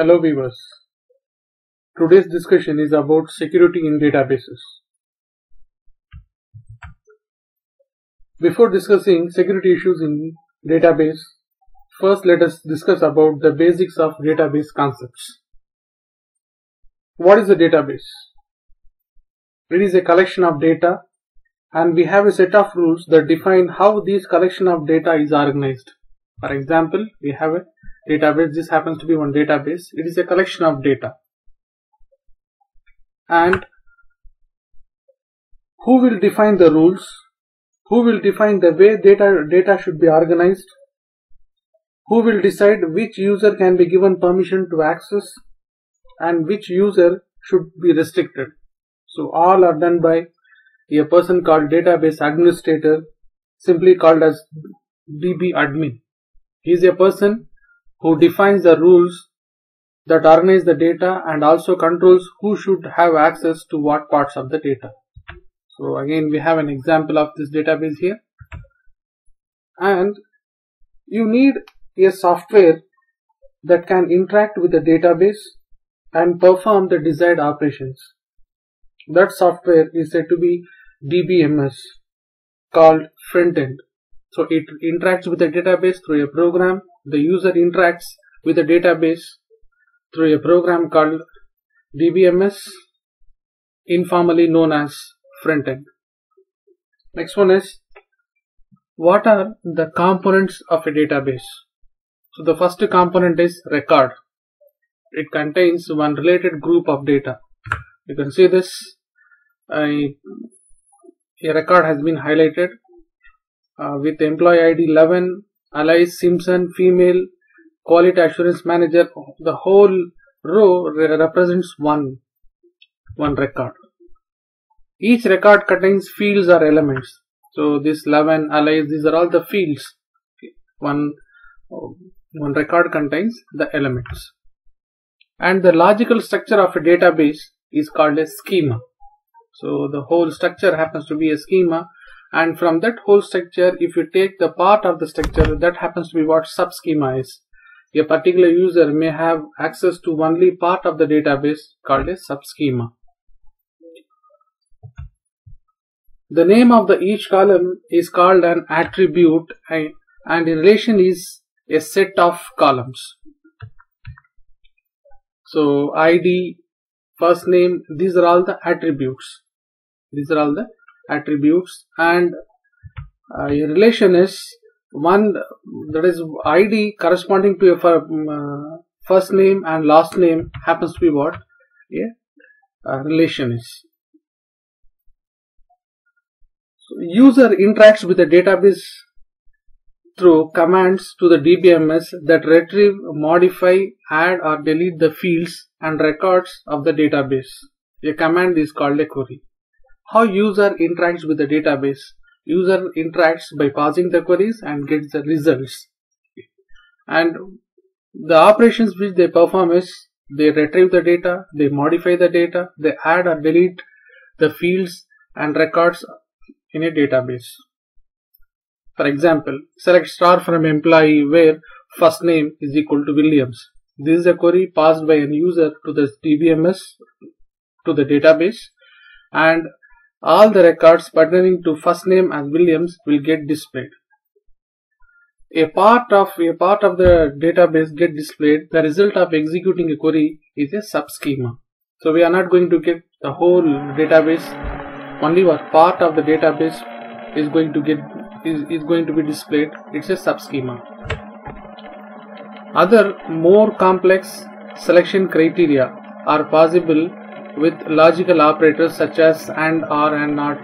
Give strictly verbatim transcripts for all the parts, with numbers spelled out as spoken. Hello viewers, today's discussion is about security in databases. Before discussing security issues in database, first let us discuss about the basics of database concepts. What is a database? It is a collection of data, and we have a set of rules that define how this collection of data is organized. For example, we have a database. This happens to be one database. It is a collection of data. And who will define the rules? Who will define the way data, data should be organized? Who will decide which user can be given permission to access and which user should be restricted? So all are done by a person called database administrator, simply called as D B admin. He is a person who defines the rules that organize the data and also controls who should have access to what parts of the data. So again, we have an example of this database here. And you need a software that can interact with the database and perform the desired operations. That software is said to be D B M S, called frontend. So it interacts with the database through a program. The user interacts with the database through a program called D B M S, informally known as frontend. Next one is, what are the components of a database? So the first component is record. It contains one related group of data. You can see this, a, a record has been highlighted uh, with employee I D eleven, Alice Simpson, female, quality assurance manager. The whole row re represents one, one record. Each record contains fields or elements. So this eleven, Alice, these are all the fields. One, one record contains the elements. And the logical structure of a database is called a schema. So the whole structure happens to be a schema, and from that whole structure, if you take the part of the structure, that happens to be what subschema is. A particular user may have access to only part of the database, called a subschema. The name of the each column is called an attribute, and in relation is a set of columns. So I D, first name, these are all the attributes. These are all the attributes, and uh, a relation is one, that is I D corresponding to a uh, first name and last name happens to be what a uh, relation is. So user interacts with the database through commands to the D B M S that retrieve, modify, add or delete the fields and records of the database. A command is called a query. How user interacts with the database? User interacts by passing the queries and gets the results. And the operations which they perform is, they retrieve the data, they modify the data, they add or delete the fields and records in a database. For example, select star from employee where first name is equal to Williams. This is a query passed by an user to the D B M S, to the database, and all the records pertaining to first name as Williams will get displayed. A part of a part of the database get displayed. The result of executing a query is a subschema. So we are not going to get the whole database. Only what part of the database is going to get is, is going to be displayed. It's a subschema. Other more complex selection criteria are possible with logical operators such as and, or, and not,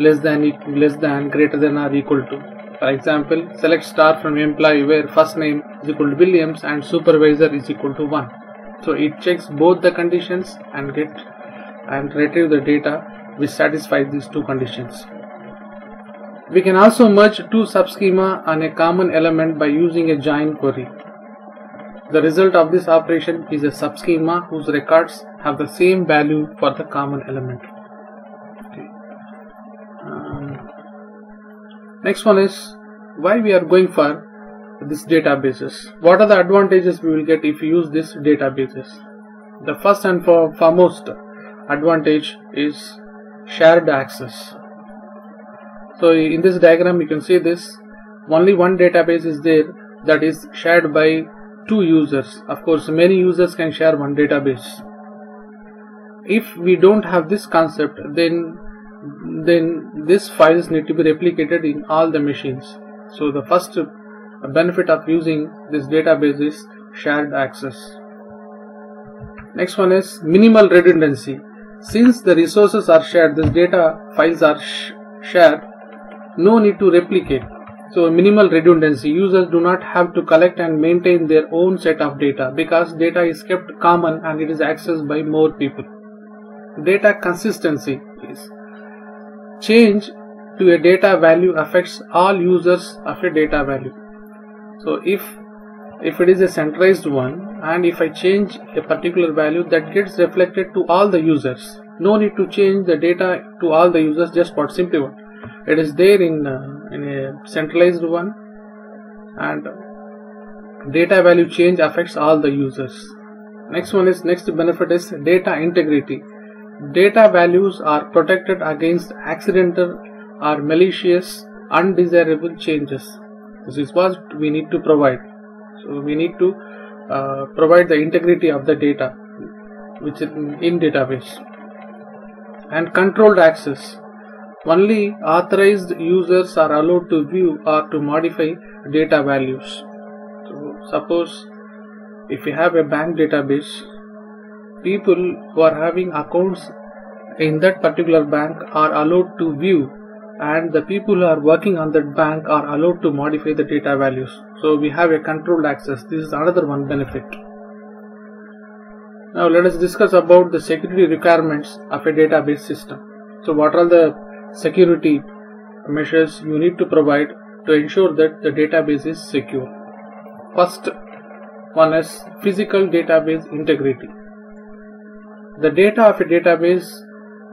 less than, less than, greater than or equal to. For example, select star from employee where first name is equal to Williams and supervisor is equal to one. So it checks both the conditions and get and retrieve the data which satisfies these two conditions. We can also merge two subschema on a common element by using a join query. The result of this operation is a subschema whose records have the same value for the common element. Okay. Um, next one is, why we are going for this databases. What are the advantages we will get if you use this databases? The first and foremost advantage is shared access. So in this diagram you can see this, only one database is there that is shared by two users. Of course, many users can share one database. If we don't have this concept, then then these files need to be replicated in all the machines. So the first benefit of using this database is shared access. Next one is minimal redundancy. Since the resources are shared, this data files are sh shared, no need to replicate. So minimal redundancy, users do not have to collect and maintain their own set of data because data is kept common and it is accessed by more people. Data consistency is change to a data value affects all users of a data value. So if if it is a centralized one and if I change a particular value, that gets reflected to all the users. No need to change the data to all the users, just for simple one. It is there in uh, in a centralized one, and data value change affects all the users. Next one is next benefit is data integrity. Data values are protected against accidental or malicious undesirable changes. This is what we need to provide. So we need to uh, provide the integrity of the data which is in database. And controlled access. Only authorized users are allowed to view or to modify data values. So suppose if you have a bank database, people who are having accounts in that particular bank are allowed to view, and the people who are working on that bank are allowed to modify the data values. So we have a controlled access. This is another one benefit. Now let us discuss about the security requirements of a database system. So what are the security measures you need to provide to ensure that the database is secure? First one is physical database integrity. The data of a database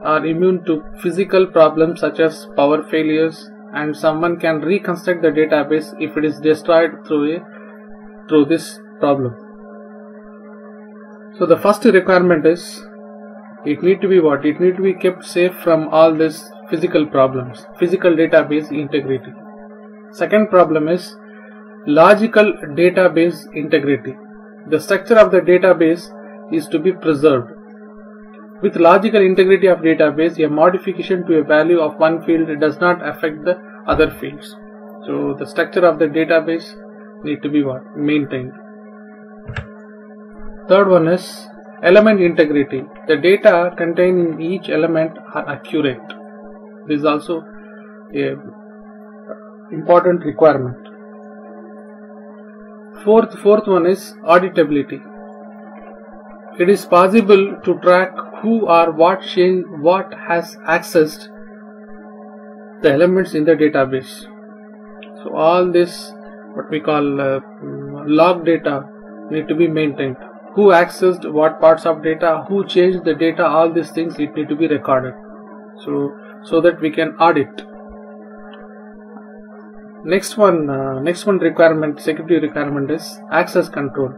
are immune to physical problems such as power failures, and someone can reconstruct the database if it is destroyed through a through this problem. So the first requirement is it need to be what? It need to be kept safe from all these physical problems. Physical database integrity. Second problem is logical database integrity. The structure of the database is to be preserved. With logical integrity of database, a modification to a value of one field does not affect the other fields. So the structure of the database need to be what? Maintained. Third one is element integrity. The data contained in each element are accurate. This is also a important requirement. Fourth, fourth one is auditability. It is possible to track who or what change, what has accessed the elements in the database. So all this what we call uh, log data need to be maintained. Who accessed what parts of data, who changed the data, all these things it need to be recorded. So so that we can audit. Next one, uh, next one requirement, security requirement is access control.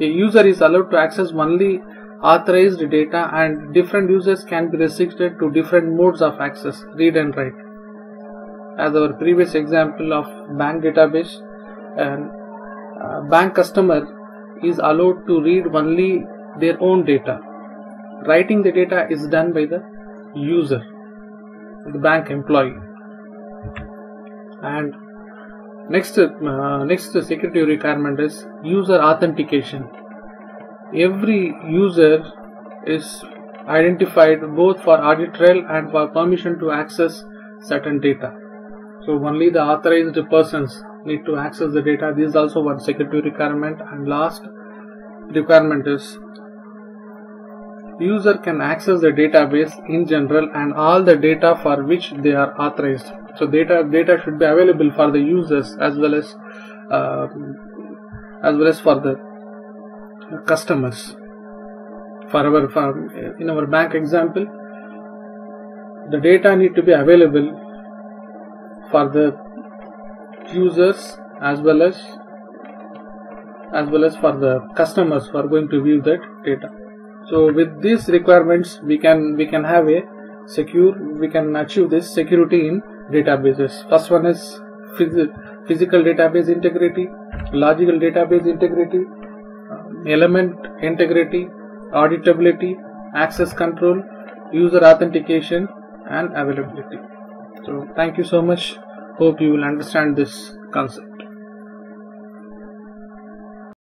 A user is allowed to access only authorized data, and different users can be restricted to different modes of access, read and write. As our previous example of bank database, and uh, bank customer is allowed to read only their own data. Writing the data is done by the user, the bank employee. And Next, uh, next security requirement is user authentication. Every user is identified both for audit trail and for permission to access certain data. So only the authorized persons need to access the data. This is also one security requirement. And last requirement is user can access the database in general and all the data for which they are authorized. So data data should be available for the users as well as uh, as well as for the customers. For our for, in our bank example, the data need to be available for the users as well as as well as for the customers who are going to view that data. So with these requirements, we can we can have a secure, we can achieve this security in databases. First one is phys physical database integrity, logical database integrity, element integrity, auditability, access control, user authentication, and availability. So thank you so much. Hope you will understand this concept.